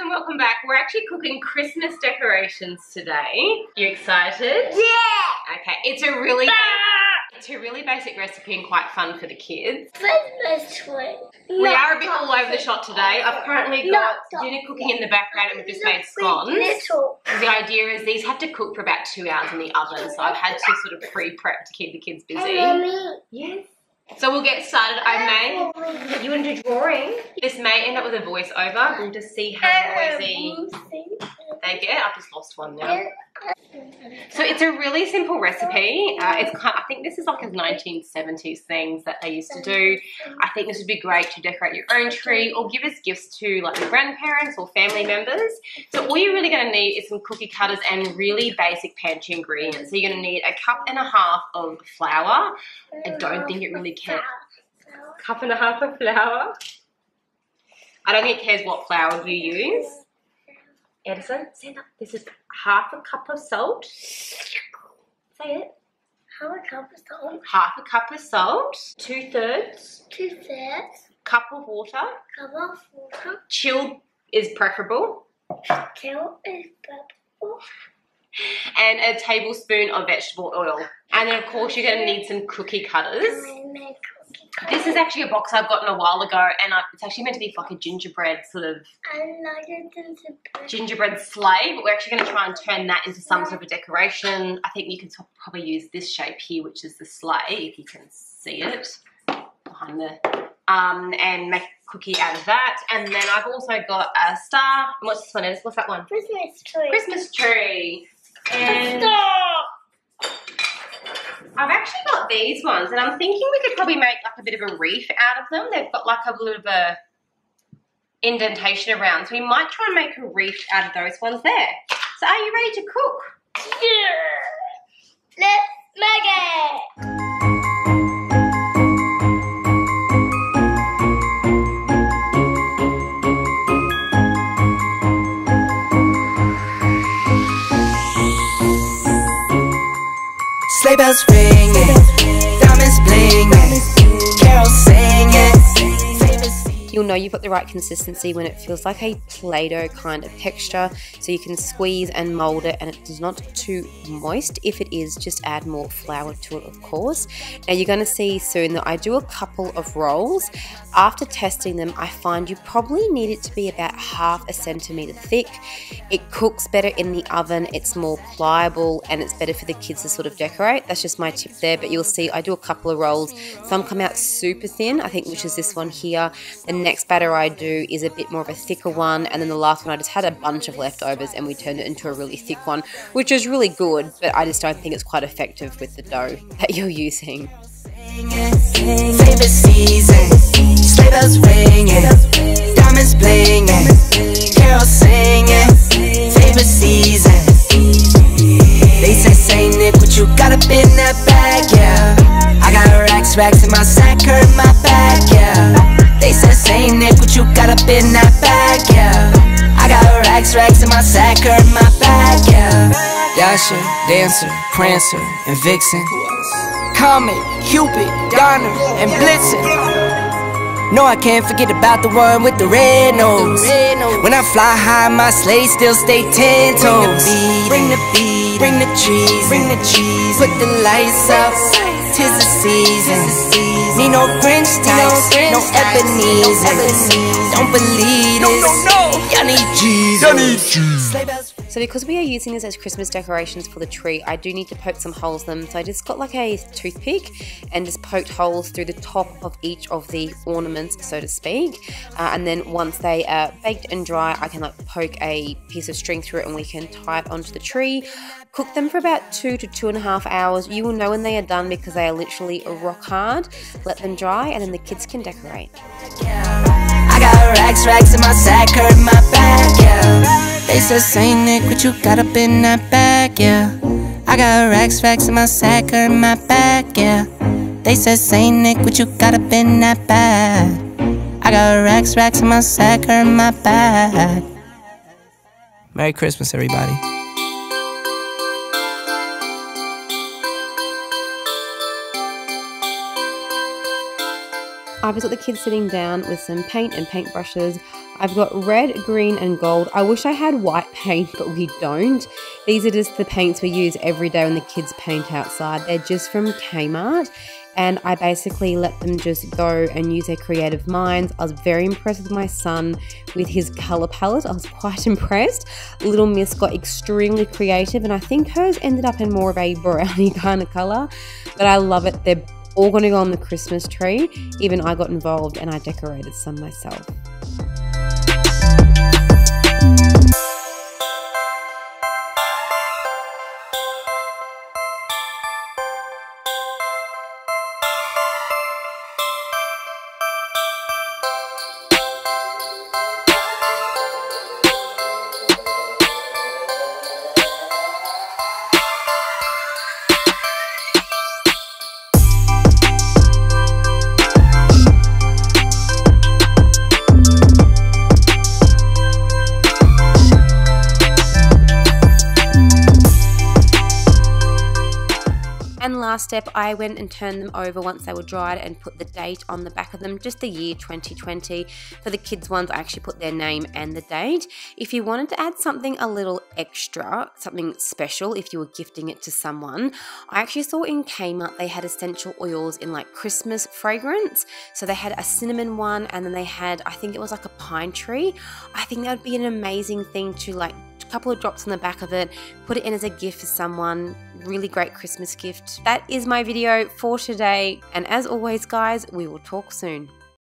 and welcome back. We're actually cooking Christmas decorations today. You excited? Yeah! Okay, it's a really basic recipe and quite fun for the kids. Christmas tree. We are a bit all over the shop today. I've currently got dinner cooking in the background and we've just made scones. The idea is these have to cook for about 2 hours in the oven, so I've had to sort of pre-prep to keep the kids busy. Yes. So we'll get started. You want to do drawing? This may end up with a voiceover. We'll just see how noisy they get. I've just lost one now. So it's a really simple recipe. I think this is like a 1970s things that they used to do. I think this would be great to decorate your own tree or give as gifts to like your grandparents or family members. So all you're really going to need is some cookie cutters and really basic pantry ingredients. So you're going to need 1.5 cups of flour. I don't think it really cares. 1.5 cups of flour. I don't think it cares what flour you use. Edison, stand up. This is 1/2 cup of salt. Say it. 1/2 cup of salt. 1/2 cup of salt. 2/3. 2/3. Cup of water. Cup of water. Chilled is preferable. Chilled is preferable. And a tablespoon of vegetable oil. And then of course you're going to need some cookie cutters. This is actually a box I've gotten a while ago, and it's actually meant to be like a gingerbread sort of gingerbread sleigh, but we're actually going to try and turn that into some sort of decoration. I think you can probably use this shape here, which is the sleigh, if you can see it behind the and make a cookie out of that. And then I've also got a star. And what's this one? What's that one? Christmas tree. Christmas tree. And I've actually got these ones, and I'm thinking we could probably make like a bit of a reef out of them. They've got like a little bit of a indentation around, so we might try and make a reef out of those ones there. So are you ready to cook? Yeah. Let's make it. Sleigh bells ringing, diamonds blinging, carols singing. You'll know you've got the right consistency when it feels like a Play-Doh kind of texture, so you can squeeze and mold it, and it's not too moist. If it is, just add more flour to it, of course. Now you're going to see soon that I do a couple of rolls. After testing them, I find you probably need it to be about 1/2 centimetre thick. It cooks better in the oven, it's more pliable, and it's better for the kids to sort of decorate. That's just my tip there, but you'll see I do a couple of rolls. Some come out super thin, I think, which is this one here. The next batter I do is a bit more of a thicker one, and then the last one I just had a bunch of leftovers and we turned it into a really thick one, which is really good, but I just don't think it's quite effective with the dough that you're using. They say Nick, what you got up in that bag, yeah. I got racks in my sack, hurt my back, yeah. They say Nick, what you got up in that bag, yeah. I got racks in my sack, hurt my back, yeah. Dasher, Dancer, Prancer, and Vixen, Comet, Cupid, Donner, and Blitzen. No, I can't forget about the one with the red nose. When I fly high, my sleigh still stay 10 toes. Bring the beat, bring the cheese, bring the cheese. Put the lights up, 'tis the season. Need no Grinch types, no Ebenezer. Don't believe this, y'all need Jesus. So because we are using this as Christmas decorations for the tree, I do need to poke some holes in them. So I just got like a toothpick and just poked holes through the top of each of the ornaments, so to speak. And then once they are baked and dry, I can like poke a piece of string through it and we can tie it onto the tree. Cook them for about 2 to 2.5 hours. You will know when they are done because they are literally rock hard. Let them dry and then the kids can decorate. I got racks in my sack, hurt my back, yeah. They said, Saint Nick, what you got up in that bag, yeah. I got racks in my sack, hurt my back, yeah. They said, Saint Nick, what you got up in that bag. I got racks in my sack, hurt my back. Merry Christmas, everybody. I've just got the kids sitting down with some paint and paintbrushes. I've got red, green and gold. I wish I had white paint, but we don't. These are just the paints we use every day when the kids paint outside. They're just from Kmart, and I basically let them just go and use their creative minds. I was very impressed with my son with his color palette. I was quite impressed. Little Miss got extremely creative, and I think hers ended up in more of a brownie kind of color, but I love it. They're all going to go on the Christmas tree. Even I got involved and I decorated some myself. Last step, I went and turned them over once they were dried and put the date on the back of them, just the year 2020. For the kids ones, I actually put their name and the date. If you wanted to add something a little extra, something special, if you were gifting it to someone, I actually saw in Kmart they had essential oils in like Christmas fragrance. So they had a cinnamon one, and then they had, I think it was like a pine tree. I think that would be an amazing thing to like couple of drops on the back of it, put it in as a gift for someone. Really great Christmas gift. That is my video for today, and as always guys, we will talk soon.